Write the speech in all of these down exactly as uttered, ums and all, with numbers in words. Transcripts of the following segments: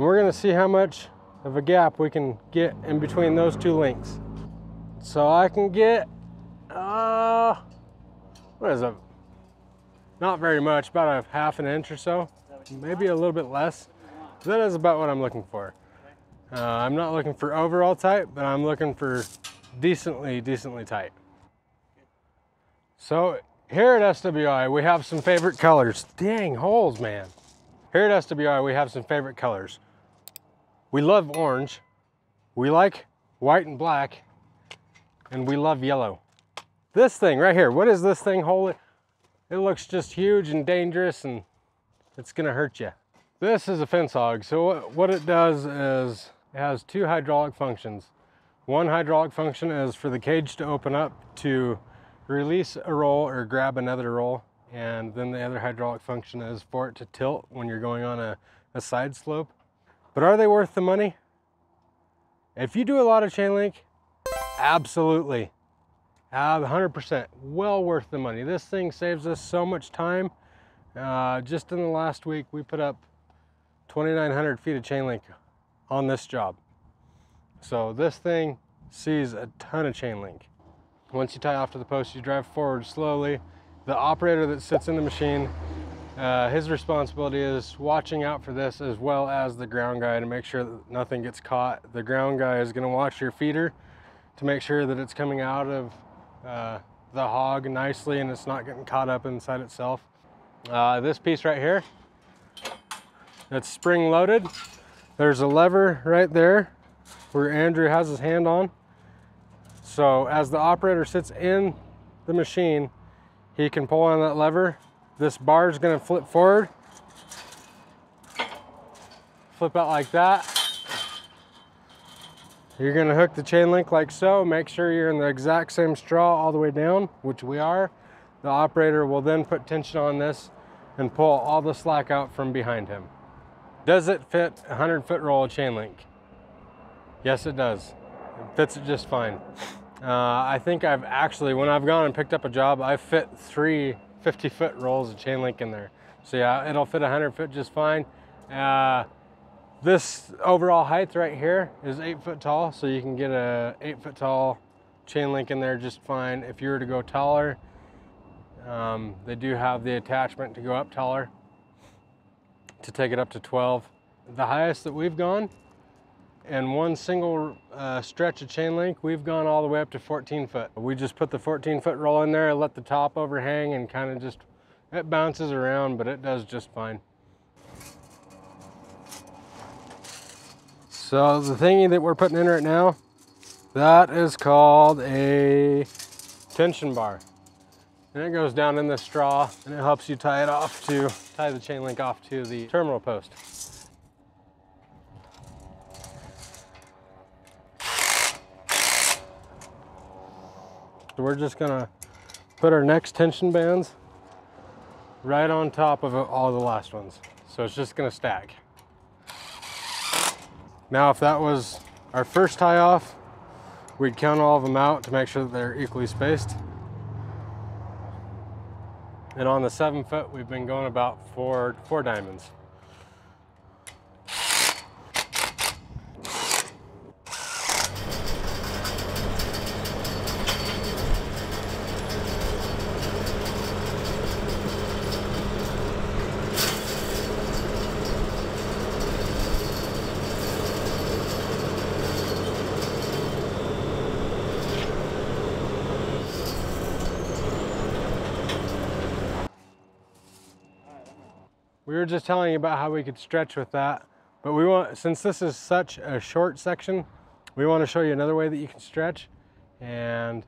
And we're gonna see how much of a gap we can get in between those two links. So I can get, uh, what is it? Not very much, about a half an inch or so, maybe a little bit less. That is about what I'm looking for. Uh, I'm not looking for overall tight, but I'm looking for decently, decently tight. So here at S W I, we have some favorite colors. Dang holes, man. Here at S W I, we have some favorite colors. We love orange, we like white and black, and we love yellow. This thing right here, what is this thing holding? It looks just huge and dangerous, and it's gonna hurt you. This is a fence hog. So what it does is it has two hydraulic functions. One hydraulic function is for the cage to open up to release a roll or grab another roll. And then the other hydraulic function is for it to tilt when you're going on a, a side slope. But are they worth the money? If you do a lot of chain link, absolutely. one hundred percent, well worth the money. This thing saves us so much time. Uh, just in the last week, we put up twenty-nine hundred feet of chain link on this job. So this thing sees a ton of chain link. Once you tie off to the post, you drive forward slowly. The operator that sits in the machine, uh, his responsibility is watching out for this, as well as the ground guy, to make sure that nothing gets caught. The ground guy is gonna watch your feeder to make sure that it's coming out of Uh, the hog nicely and it's not getting caught up inside itself. Uh, this piece right here, that's spring loaded. There's a lever right there where Andrew has his hand on. So as the operator sits in the machine, he can pull on that lever. This bar is going to flip forward, flip out like that. You're gonna hook the chain link like so, make sure you're in the exact same straw all the way down, which we are. The operator will then put tension on this and pull all the slack out from behind him. Does it fit a one hundred foot roll of chain link? Yes, it does. It fits it just fine. Uh, I think I've actually, when I've gone and picked up a job, I've fit three fifty foot rolls of chain link in there. So yeah, it'll fit one hundred foot just fine. Uh, This overall height right here is eight foot tall, so you can get a eight foot tall chain link in there just fine. If you were to go taller, um, they do have the attachment to go up taller to take it up to twelve. The highest that we've gone in one single uh, stretch of chain link, we've gone all the way up to fourteen foot. We just put the fourteen foot roll in there and let the top overhang, and kind of just, it bounces around, but it does just fine. So the thingy that we're putting in right now, that is called a tension bar. And it goes down in the straw and it helps you tie it off to, tie the chain link off to the terminal post. So we're just gonna put our next tension bands right on top of all the last ones. So it's just gonna stack. Now, if that was our first tie off, we'd count all of them out to make sure that they're equally spaced. And on the seven foot, we've been going about four, four diamonds. We were just telling you about how we could stretch with that, but we want, since this is such a short section, we want to show you another way that you can stretch and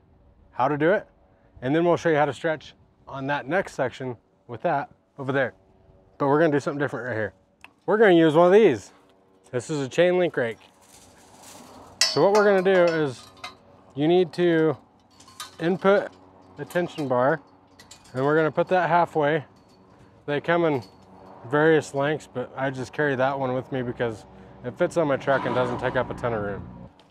how to do it. And then we'll show you how to stretch on that next section with that over there. But we're going to do something different right here. We're going to use one of these. This is a chain link rake. So what we're going to do is you need to input the tension bar, and we're going to put that halfway. They come in various lengths, but I just carry that one with me because it fits on my truck and doesn't take up a ton of room.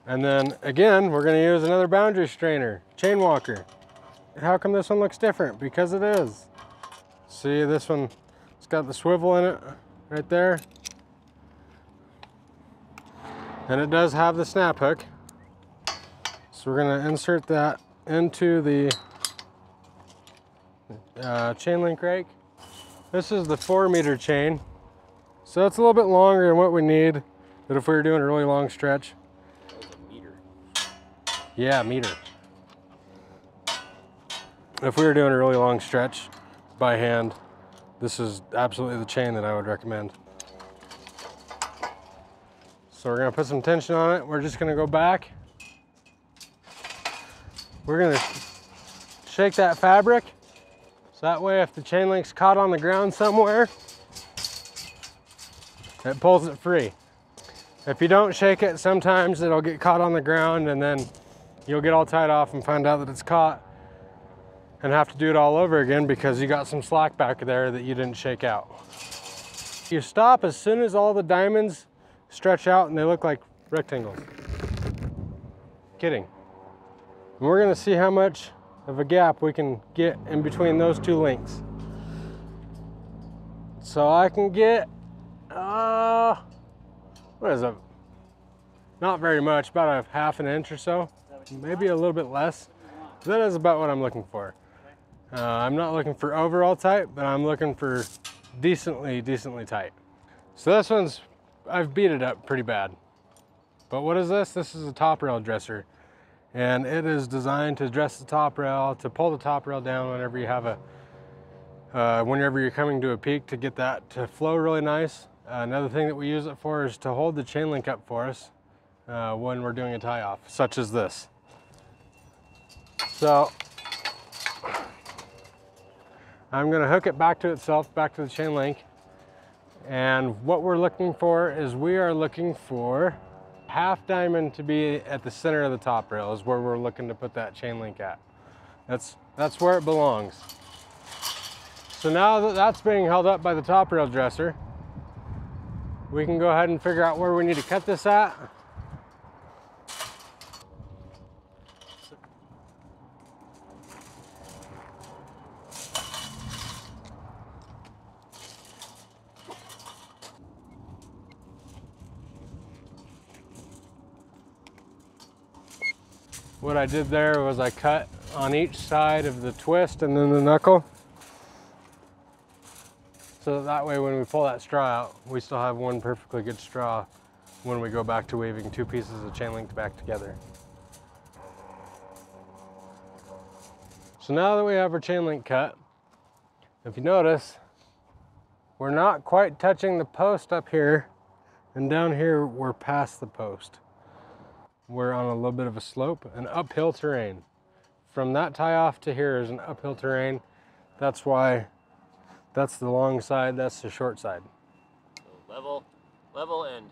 And then again, we're going to use another boundary strainer, chain walker. How come this one looks different? Because it is. See, this one, it's got the swivel in it right there. and it does have the snap hook. So we're going to insert that into the uh, chain link rake. This is the four meter chain. So it's a little bit longer than what we need, but if we were doing a really long stretch. That was a meter. Yeah, meter. If we were doing a really long stretch by hand, this is absolutely the chain that I would recommend. So we're gonna put some tension on it. We're just gonna go back. We're gonna shake that fabric. So that way, if the chain link's caught on the ground somewhere, it pulls it free. If you don't shake it, sometimes it'll get caught on the ground and then you'll get all tied off and find out that it's caught and have to do it all over again because you got some slack back there that you didn't shake out. You stop as soon as all the diamonds stretch out and they look like rectangles. Kidding. And we're gonna see how much of a gap we can get in between those two links. So I can get, uh, what is it? Not very much, about a half an inch or so, maybe a little bit less. That is about what I'm looking for. Uh, I'm not looking for overall tight, but I'm looking for decently, decently tight. So this one's, I've beat it up pretty bad. But what is this? This is a top rail dresser. And it is designed to dress the top rail, to pull the top rail down whenever you have a, uh, whenever you're coming to a peak, to get that to flow really nice. Uh, another thing that we use it for is to hold the chain link up for us uh, when we're doing a tie off, such as this. So I'm gonna hook it back to itself, back to the chain link. And what we're looking for is we are looking for half diamond to be at the center of the top rail is where we're looking to put that chain link at. That's, that's where it belongs. So now that that's being held up by the top rail dresser, we can go ahead and figure out where we need to cut this at. What I did there was I cut on each side of the twist and then the knuckle. So that way when we pull that straw out, we still have one perfectly good straw when we go back to weaving two pieces of chain link back together. So now that we have our chain link cut, if you notice, we're not quite touching the post up here, and down here we're past the post. We're on a little bit of a slope, an uphill terrain. From that tie off to here is an uphill terrain. That's why, that's the long side, that's the short side. So level, level and, and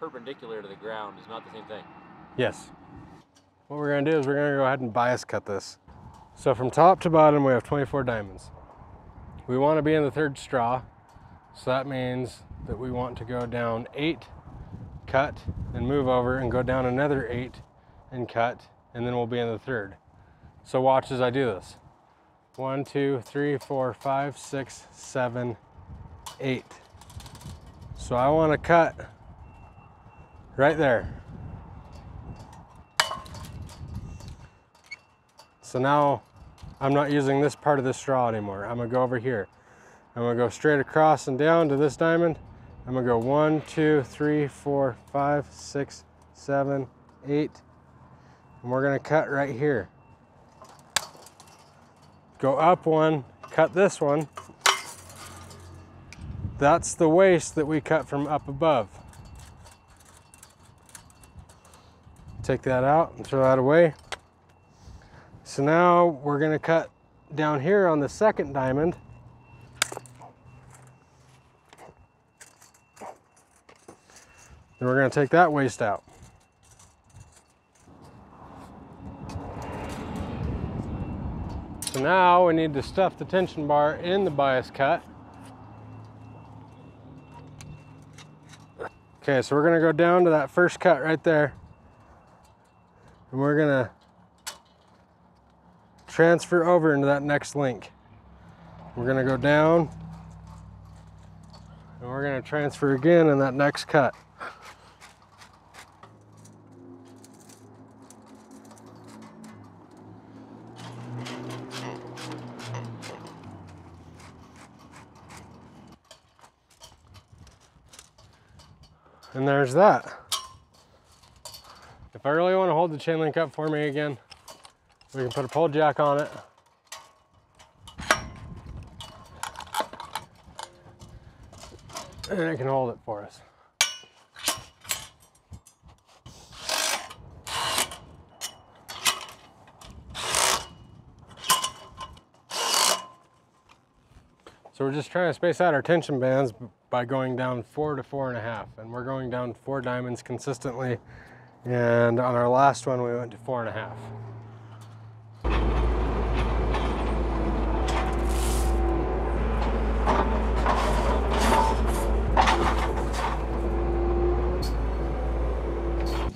perpendicular to the ground is not the same thing. Yes. What we're gonna do is we're gonna go ahead and bias cut this. So from top to bottom, we have twenty-four diamonds. We wanna be in the third straw. So that means that we want to go down eight, cut, and move over and go down another eight and cut, and then we'll be in the third. So watch as I do this. One, two, three, four, five, six, seven, eight. So I want to cut right there. So now I'm not using this part of the straw anymore. I'm gonna go over here. I'm gonna go straight across and down to this diamond. I'm gonna go one, two, three, four, five, six, seven, eight, and we're gonna cut right here. Go up one, cut this one. That's the waist that we cut from up above. Take that out and throw that away. So now we're gonna cut down here on the second diamond. And we're going to take that waist out. So now we need to stuff the tension bar in the bias cut. Okay, so we're going to go down to that first cut right there. And we're going to transfer over into that next link. We're going to go down. And we're going to transfer again in that next cut. And there's that. If I really want to hold the chain link up for me again, we can put a pole jack on it. And it can hold it for us. So we're just trying to space out our tension bands by going down four to four and a half. And we're going down four diamonds consistently. And on our last one, we went to four and a half.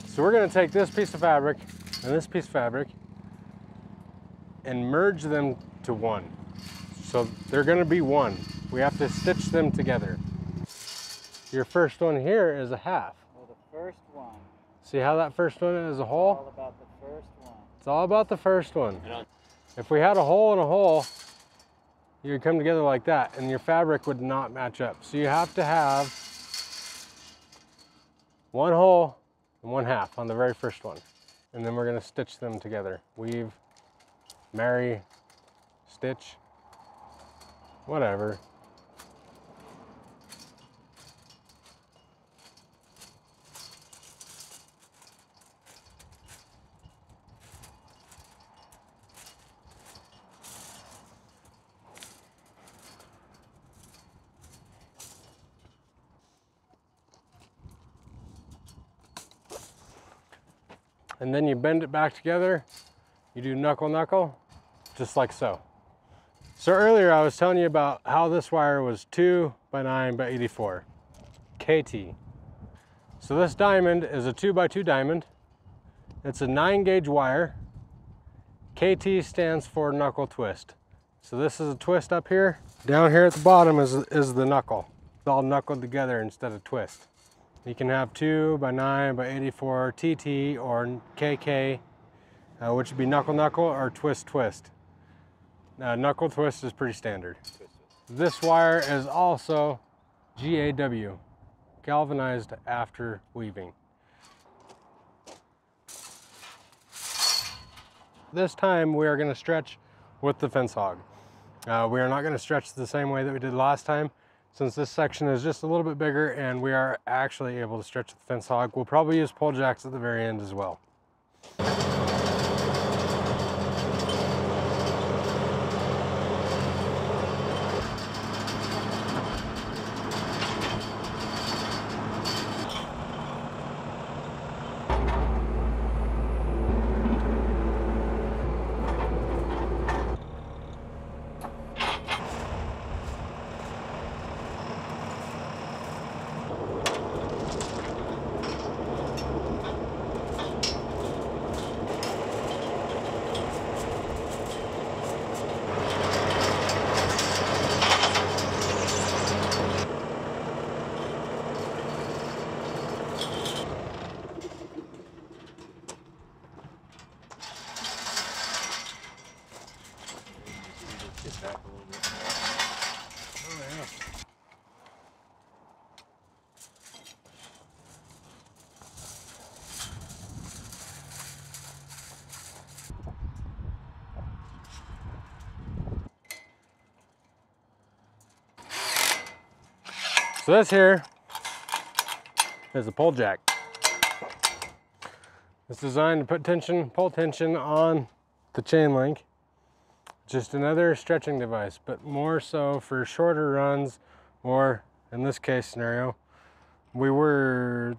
So we're gonna take this piece of fabric and this piece of fabric and merge them to one. So they're gonna be one. We have to stitch them together. Your first one here is a half. Well, the first one. See how that first one is a hole? It's all about the first one. It's all about the first one. If we had a hole and a hole, you would come together like that and your fabric would not match up. So you have to have one hole and one half on the very first one. And then we're gonna stitch them together. Weave, marry, stitch, whatever. And then you bend it back together. You do knuckle, knuckle, just like so. So earlier I was telling you about how this wire was two by nine by eighty-four, K T. So this diamond is a two by two diamond. It's a nine gauge wire. K T stands for knuckle twist. So this is a twist up here. Down here at the bottom is, is the knuckle. It's all knuckled together instead of twist. You can have two by nine by eighty-four T T or K K, uh, which would be knuckle knuckle or twist twist. Now, knuckle twist is pretty standard. This wire is also G A W, galvanized after weaving. This time we are going to stretch with the fence hog. Uh, we are not going to stretch the same way that we did last time. Since this section is just a little bit bigger and we are actually able to stretch the fence hog, we'll probably use pole jacks at the very end as well. So this here is a pole jack. It's designed to put tension, pole tension on the chain link. Just another stretching device, but more so for shorter runs, or in this case scenario, we were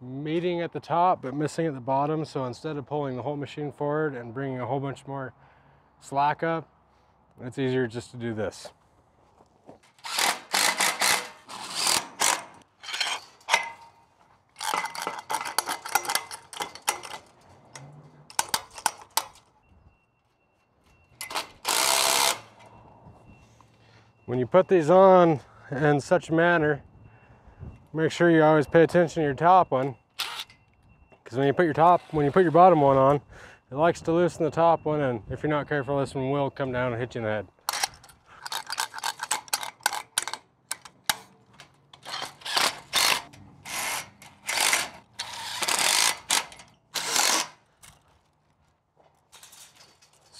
meeting at the top but missing at the bottom. So instead of pulling the whole machine forward and bringing a whole bunch more slack up, it's easier just to do this. When you put these on in such a manner, make sure you always pay attention to your top one, because when you put your top, when you put your bottom one on, it likes to loosen the top one, and if you're not careful, this one will come down and hit you in the head.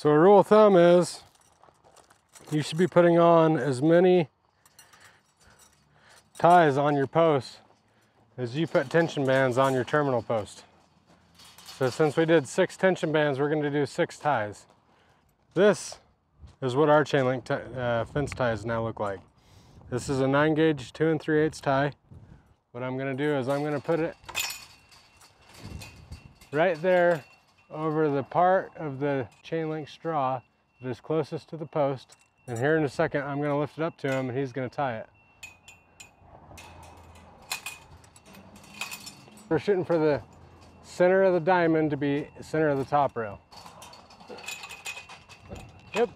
So a rule of thumb is you should be putting on as many ties on your post as you put tension bands on your terminal post. So since we did six tension bands, we're going to do six ties. This is what our chain link uh, fence ties now look like. This is a nine gauge two and three eighths tie. What I'm going to do is I'm going to put it right there over the part of the chain link straw that is closest to the post. And here in a second, I'm going to lift it up to him and he's going to tie it. We're shooting for the center of the diamond to be center of the top rail. Yep.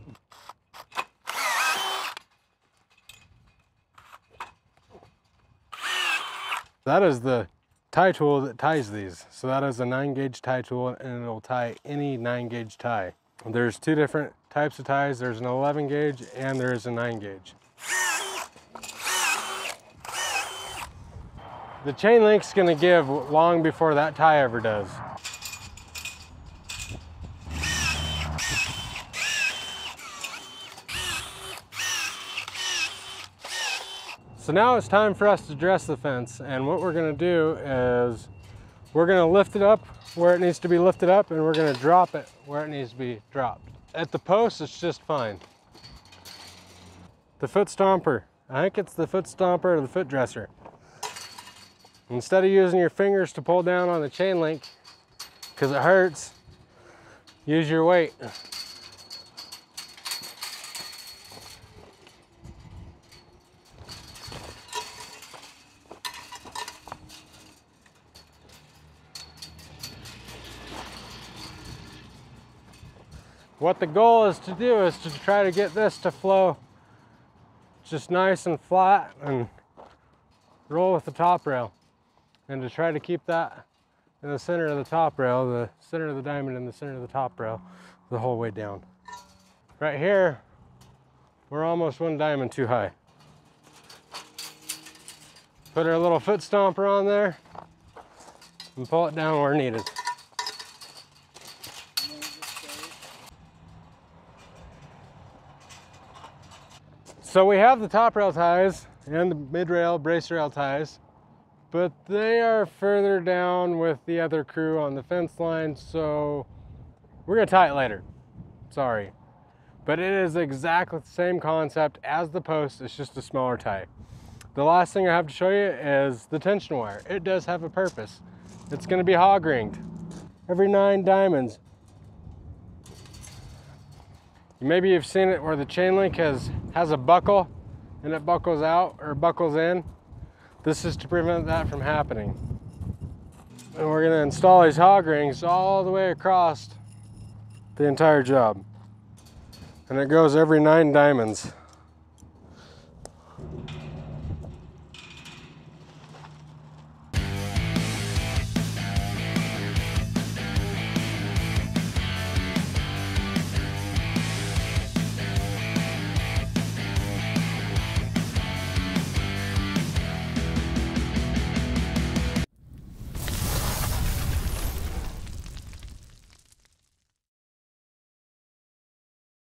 That is the tie tool that ties these. So that is a nine gauge tie tool and it'll tie any nine gauge tie. There's two different types of ties. There's an eleven gauge and there's a nine gauge. The chain link's gonna give long before that tie ever does. So now it's time for us to dress the fence, and what we're gonna do is we're gonna lift it up where it needs to be lifted up, and we're gonna drop it where it needs to be dropped. At the post, it's just fine. The foot stomper. I think it's the foot stomper or the foot dresser. Instead of using your fingers to pull down on the chain link, because it hurts, use your weight. What the goal is to do is to try to get this to flow just nice and flat and roll with the top rail, and to try to keep that in the center of the top rail, the center of the diamond and the center of the top rail the whole way down. Right here, we're almost one diamond too high. Put our little foot stomper on there and pull it down where needed. So we have the top rail ties and the mid rail brace rail ties, but they are further down with the other crew on the fence line, so we're gonna tie it later. Sorry. But it is exactly the same concept as the post, it's just a smaller tie. The last thing I have to show you is the tension wire. It does have a purpose. It's gonna be hog ringed. Every nine diamonds. Maybe you've seen it where the chain link has, has a buckle and it buckles out or buckles in. This is to prevent that from happening. And we're gonna install these hog rings all the way across the entire job. And it goes every nine diamonds.